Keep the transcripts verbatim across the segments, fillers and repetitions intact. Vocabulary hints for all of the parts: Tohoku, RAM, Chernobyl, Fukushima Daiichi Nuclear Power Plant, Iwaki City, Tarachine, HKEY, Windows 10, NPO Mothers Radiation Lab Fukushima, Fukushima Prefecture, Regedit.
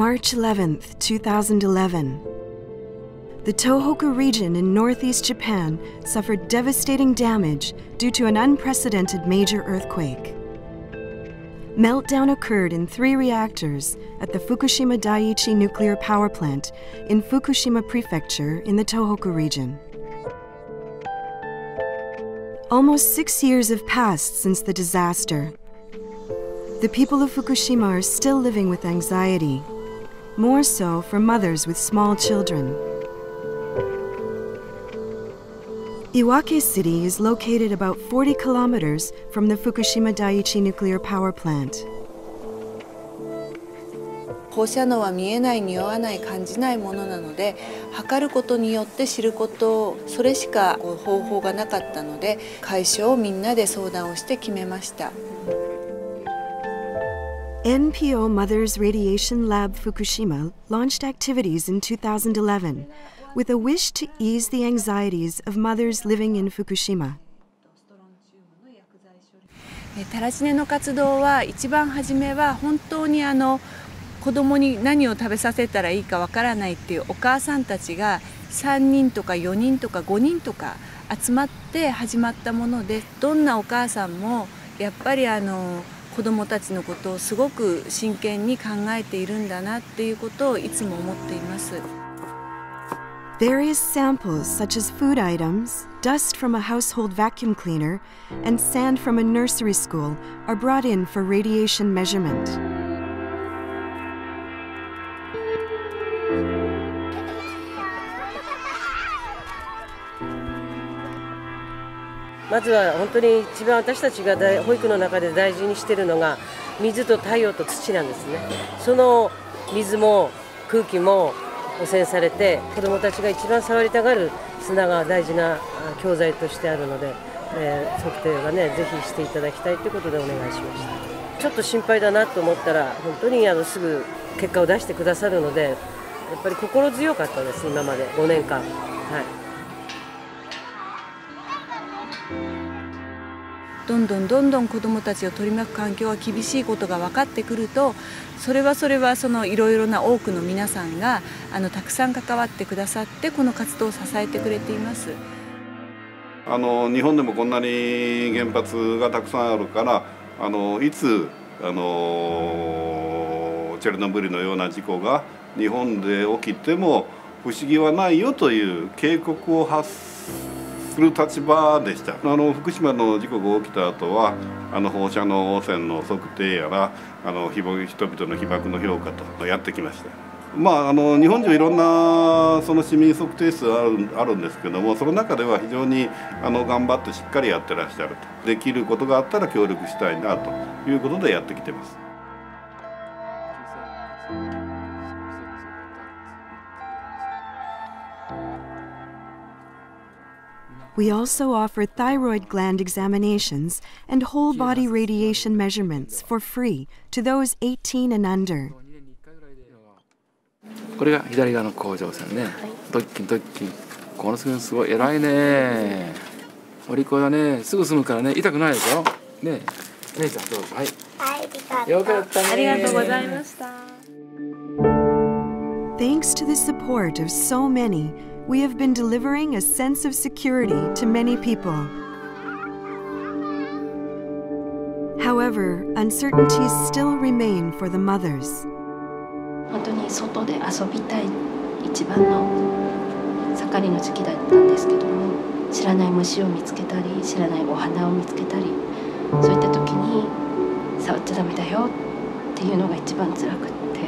March eleventh, two thousand eleven. The Tohoku region in northeast Japan suffered devastating damage due to an unprecedented major earthquake. Meltdown occurred in three reactors at the Fukushima Daiichi Nuclear Power Plant in Fukushima Prefecture in the Tohoku region. Almost six years have passed since the disaster. The people of Fukushima are still living with anxiety, more so for mothers with small children. Iwaki City is located about forty kilometers from the Fukushima Daiichi Nuclear Power Plant. 放射能は見えない、匂わない、感じないものなので、測ることによって知ること、それしか方法がなかったので、解消をみんなで相談をして決めました。N P O Mothers Radiation Lab Fukushima launched activities in two thousand eleven with a wish to ease the anxieties of mothers living in Fukushima. Tarachineの活動は一番初めは本当にあの子供に何を食べさせたらいいかわからないっていうお母さんたちがさんにんとかよにんとかごにんとか集まって始まったもので、どんなお母さんもやっぱりあの子どもたちのことをすごく真剣に考えているんだなっていうことをいつも思っています。Various samples such as food items, dust from a household vacuum cleaner, and sand from a nursery school are brought in for radiation measurement.まずは本当に一番私たちが保育の中で大事にしているのが水と太陽と土なんですね。その水も空気も汚染されて、子どもたちが一番触りたがる砂が大事な教材としてあるので、えー、測定はね、ぜひしていただきたいということでお願いしました。ちょっと心配だなと思ったら本当にあのすぐ結果を出してくださるので、やっぱり心強かったです、今までごねんかん。はい、どんどんどんどん子どもたちを取り巻く環境が厳しいことが分かってくると、それはそれはそのいろいろな多くの皆さんがあのたくさん関わってくださって、この活動を支えてくれています。あの日本でもこんなに原発がたくさんあるから、あのいつあのチェルノブイリのような事故が日本で起きても不思議はないよという警告を発するする立場でした。あの福島の事故が起きた後は、あの放射能汚染の測定やら、あの人々の被爆の評価とやってきました。まああの日本中いろんなその市民測定室ある、あるんですけども、その中では非常にあの頑張ってしっかりやってらっしゃると。できることがあったら協力したいなということでやってきてます。We also offer thyroid gland examinations and whole body radiation measurements for free to those eighteen and under. これが左側の甲状腺ね。ドッキンドッキン。このすごい偉いね。お利口だね。すぐ済むからね。痛くないでしょ。ね。姉ちゃんどうぞ。はい。はい、よかったね。ありがとうございました。Thanks to the support of so many, we have been delivering a sense of security to many people. However, uncertainties still remain for the mothers. 本当に外で遊びたい一番の盛りの時期だったんですけども、知らない虫を見つけたり、知らないお花を見つけたり、そういった時に触っちゃダメだよっていうのが一番辛くって。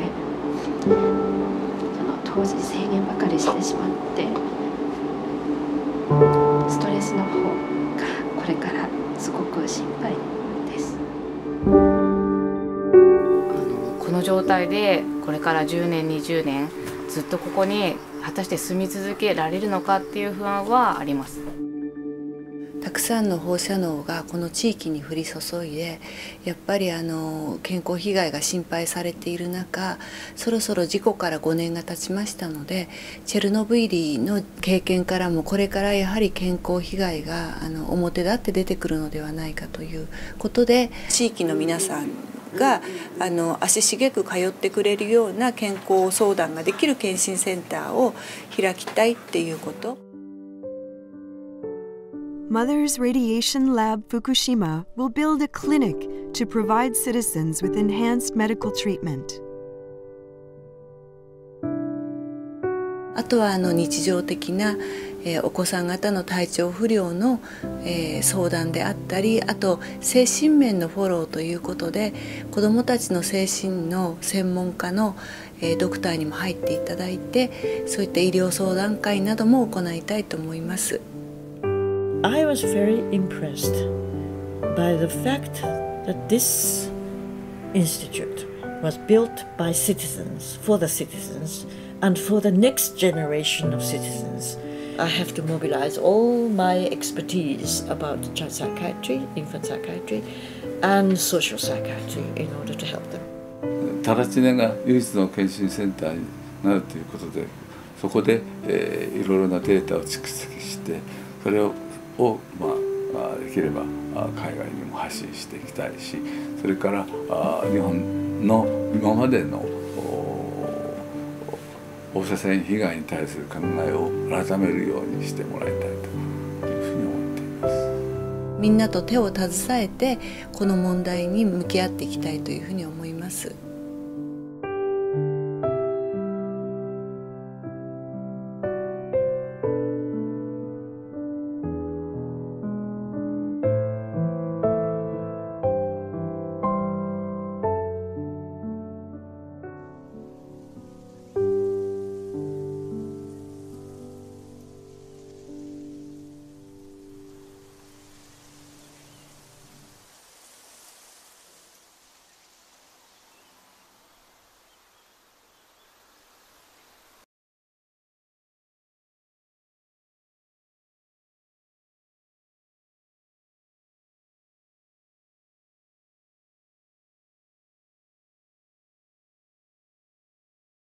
当時制限ばかりしてしまってストレスの方がこれからすごく心配です。あのこの状態でこれからじゅうねんにじゅうねんずっとここに果たして住み続けられるのかっていう不安はあります。たくさんの放射能がこの地域に降り注いで、やっぱりあの健康被害が心配されている中、そろそろ事故からごねんが経ちましたので、チェルノブイリの経験からもこれからやはり健康被害があの表立って出てくるのではないかということで、地域の皆さんがあの足しげく通ってくれるような健康相談ができる健診センターを開きたいっていうこと。Mothers Radiation Lab Fukushima will build a clinic to provide citizens with enhanced medical treatment.あとはあの日常的なお子さん方の体調不良の相談であったり、あと精神面のフォローということで、子どもたちの精神の専門家のドクターにも入っていただいて、そういった医療相談会なども行いたいと思います。I was very impressed by the fact that this institute was built by citizens, for the citizens.And for the next generation of citizens, I have to mobilize all my expertise about child psychiatry, infant psychiatry, and social psychiatry in order to help them. タラチネが唯一の健診センターになるということで、そこで、えー、いろいろなデータを蓄積して、それを、をまあ、できれば海外にも発信していきたいし、それからあ日本の今までの放射線被害に対する考えを改めるようにしてもらいたいというふうに思っています。みんなと手を携えてこの問題に向き合っていきたいというふうに思います。